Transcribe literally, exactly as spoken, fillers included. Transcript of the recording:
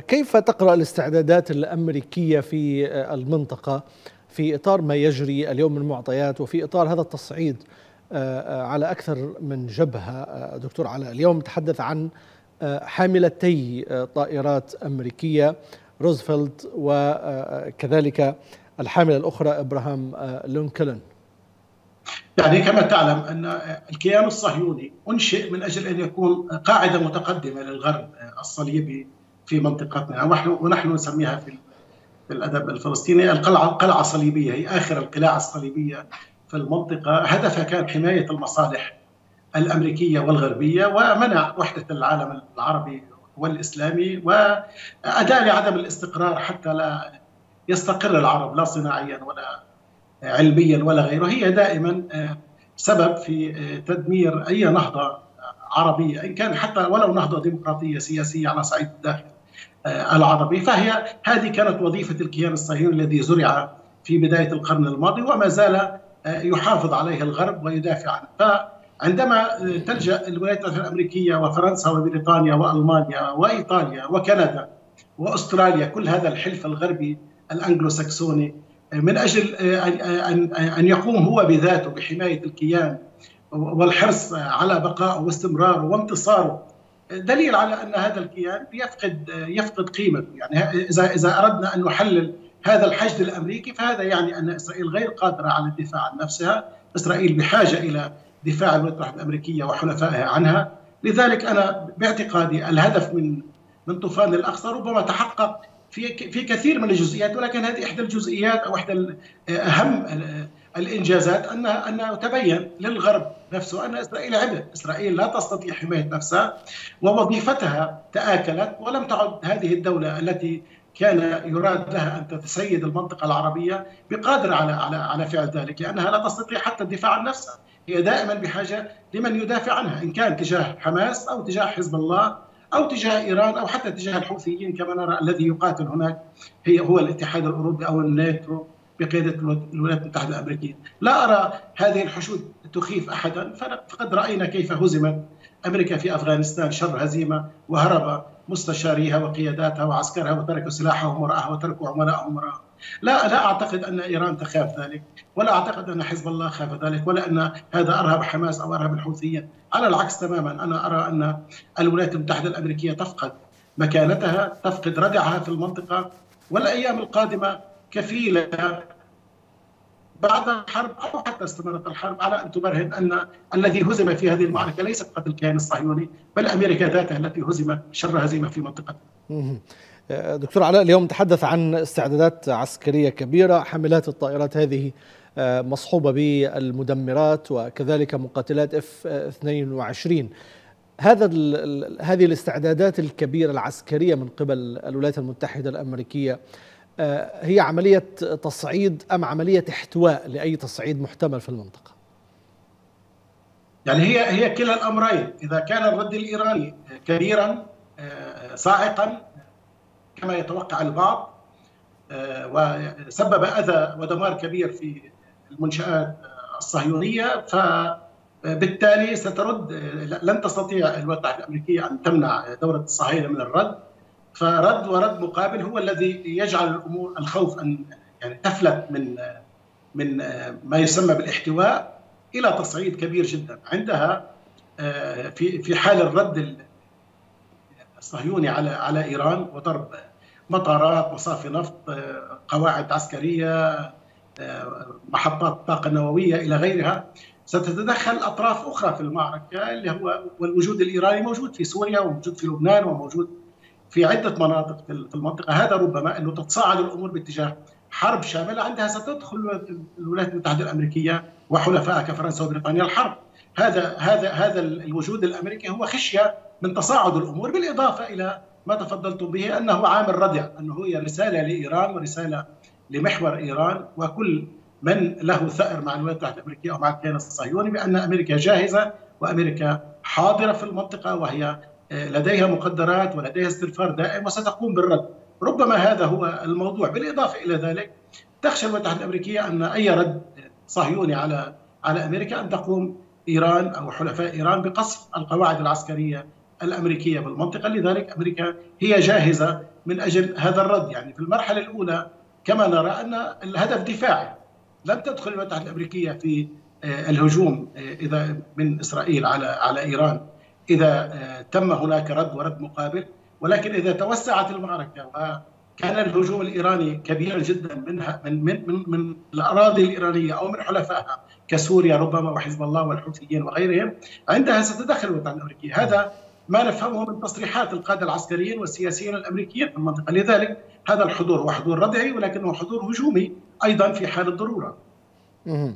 كيف تقرأ الاستعدادات الأمريكية في المنطقة في إطار ما يجري اليوم من المعطيات وفي إطار هذا التصعيد على أكثر من جبهة؟ دكتور علاء، اليوم تحدث عن حاملتي طائرات أمريكية روزفلد وكذلك الحاملة الأخرى ابراهام لونكلن. يعني كما تعلم أن الكيان الصهيوني أنشئ من أجل أن يكون قاعدة متقدمة للغرب الصليبي في منطقتنا، ونحن نسميها في الأدب الفلسطيني القلعة القلعة الصليبية، هي آخر القلاع الصليبية في المنطقة. هدفها كان حماية المصالح الأمريكية والغربية ومنع وحدة العالم العربي والإسلامي وأداء لعدم الاستقرار حتى لا يستقر العرب لا صناعيا ولا علميا ولا غيره. هي دائما سبب في تدمير أي نهضة عربية إن كان حتى ولو نهضة ديمقراطية سياسية على صعيد الداخل العربي. فهي هذه كانت وظيفة الكيان الصهيوني الذي زرع في بداية القرن الماضي وما زال يحافظ عليه الغرب ويدافع عنه. فعندما تلجأ الولايات المتحدة الأمريكية وفرنسا وبريطانيا وألمانيا وإيطاليا وكندا وأستراليا، كل هذا الحلف الغربي الأنجلوساكسوني، من أجل أن يقوم هو بذاته بحماية الكيان والحرص على بقائه واستمراره وانتصاره، دليل على أن هذا الكيان يفقد يفقد قيمته. يعني إذا إذا أردنا أن نحلل هذا الحشد الأمريكي فهذا يعني أن إسرائيل غير قادرة على الدفاع عن نفسها، إسرائيل بحاجة إلى دفاع الولايات المتحدة الأمريكية وحلفائها عنها. لذلك أنا باعتقادي الهدف من من طوفان الأقصى ربما تحقق في في كثير من الجزئيات، ولكن هذه إحدى الجزئيات أو إحدى أهم الإنجازات أن أن تبين للغرب نفسه أن إسرائيل عبء، إسرائيل لا تستطيع حماية نفسها ووظيفتها تآكلت، ولم تعد هذه الدولة التي كان يراد لها أن تتسيد المنطقة العربية بقادرة على على على فعل ذلك، لأنها لا تستطيع حتى الدفاع عن نفسها. هي دائما بحاجة لمن يدافع عنها، إن كان تجاه حماس أو تجاه حزب الله أو تجاه إيران أو حتى تجاه الحوثيين كما نرى الذي يقاتل هناك هي هو الاتحاد الأوروبي أو الناتو بقيادة الولايات المتحدة الأمريكية. لا أرى هذه الحشود تخيف أحدا، فقد رأينا كيف هزمت أمريكا في أفغانستان شر هزيمة وهرب مستشاريها وقياداتها وعسكرها وتركوا سلاحهم وراءها وتركوا عملائهم وراءها. لا لا أعتقد أن إيران تخاف ذلك، ولا أعتقد أن حزب الله خاف ذلك، ولا أن هذا أرهب حماس أو أرهب الحوثيين. على العكس تماما، أنا أرى أن الولايات المتحدة الأمريكية تفقد مكانتها، تفقد ردعها في المنطقة، والأيام القادمة كفيلة بعد الحرب أو حتى استمرت الحرب على أن تبرهن أن الذي هزم في هذه المعركة ليس فقط الكيان الصهيوني بل أمريكا ذاتها التي هزمت شر هزيمة في منطقتها. دكتور علاء، اليوم تحدث عن استعدادات عسكرية كبيرة، حاملات الطائرات هذه مصحوبة بالمدمرات وكذلك مقاتلات اف اثنين وعشرين. هذا هذه الاستعدادات الكبيرة العسكرية من قبل الولايات المتحدة الأمريكية هي عملية تصعيد أم عملية احتواء لأي تصعيد محتمل في المنطقة؟ يعني هي هي كلا الأمرين. إذا كان الرد الإيراني كبيرا صاعقا كما يتوقع البعض وسبب أذى ودمار كبير في المنشآت الصهيونية، فبالتالي سترد، لن تستطيع الولايات المتحدة الأمريكية أن تمنع دولة الصهاينة من الرد، فرد ورد مقابل هو الذي يجعل الأمور الخوف أن يعني تفلت من من ما يسمى بالاحتواء إلى تصعيد كبير جدا. عندها في في حال الرد الصهيوني على على إيران وضرب مطارات، مصافي نفط، قواعد عسكرية، محطات طاقة نووية إلى غيرها، ستتدخل أطراف أخرى في المعركة اللي هو والوجود الإيراني موجود في سوريا وموجود في لبنان وموجود في عدة مناطق في المنطقة. هذا ربما أنه تتصاعد الأمور باتجاه حرب شاملة، عندها ستدخل الولايات المتحدة الأمريكية وحلفائها كفرنسا وبريطانيا الحرب. هذا هذا هذا الوجود الأمريكي هو خشية من تصاعد الأمور، بالإضافة إلى ما تفضلتم به أنه عامل ردع، أنه هي رسالة لإيران ورسالة لمحور إيران وكل من له ثأر مع الولايات المتحدة الأمريكية أو مع الكيان الصهيوني بأن أمريكا جاهزة وأمريكا حاضرة في المنطقة وهي لديها مقدرات ولديها استنفار دائم وستقوم بالرد. ربما هذا هو الموضوع. بالإضافة إلى ذلك تخشى الولايات المتحدة الأمريكية أن أي رد صهيوني على على أمريكا أن تقوم إيران أو حلفاء إيران بقصف القواعد العسكرية الأمريكية بالمنطقة، لذلك أمريكا هي جاهزة من أجل هذا الرد. يعني في المرحلة الأولى كما نرى أن الهدف دفاعي، لن تدخل المتحدة الأمريكية في الهجوم إذا من إسرائيل على على إيران إذا تم هناك رد ورد مقابل، ولكن إذا توسعت المعركة وكان الهجوم الإيراني كبيرا جدا منها من من من, من الأراضي الإيرانية أو من حلفائها كسوريا ربما وحزب الله والحوثيين وغيرهم، عندها ستتدخل المتحدة الأمريكية. هذا ما نفهمه من تصريحات القادة العسكريين والسياسيين الأمريكيين في المنطقة. لذلك هذا الحضور هو حضور ردعي ولكنه حضور هجومي أيضا في حال الضرورة.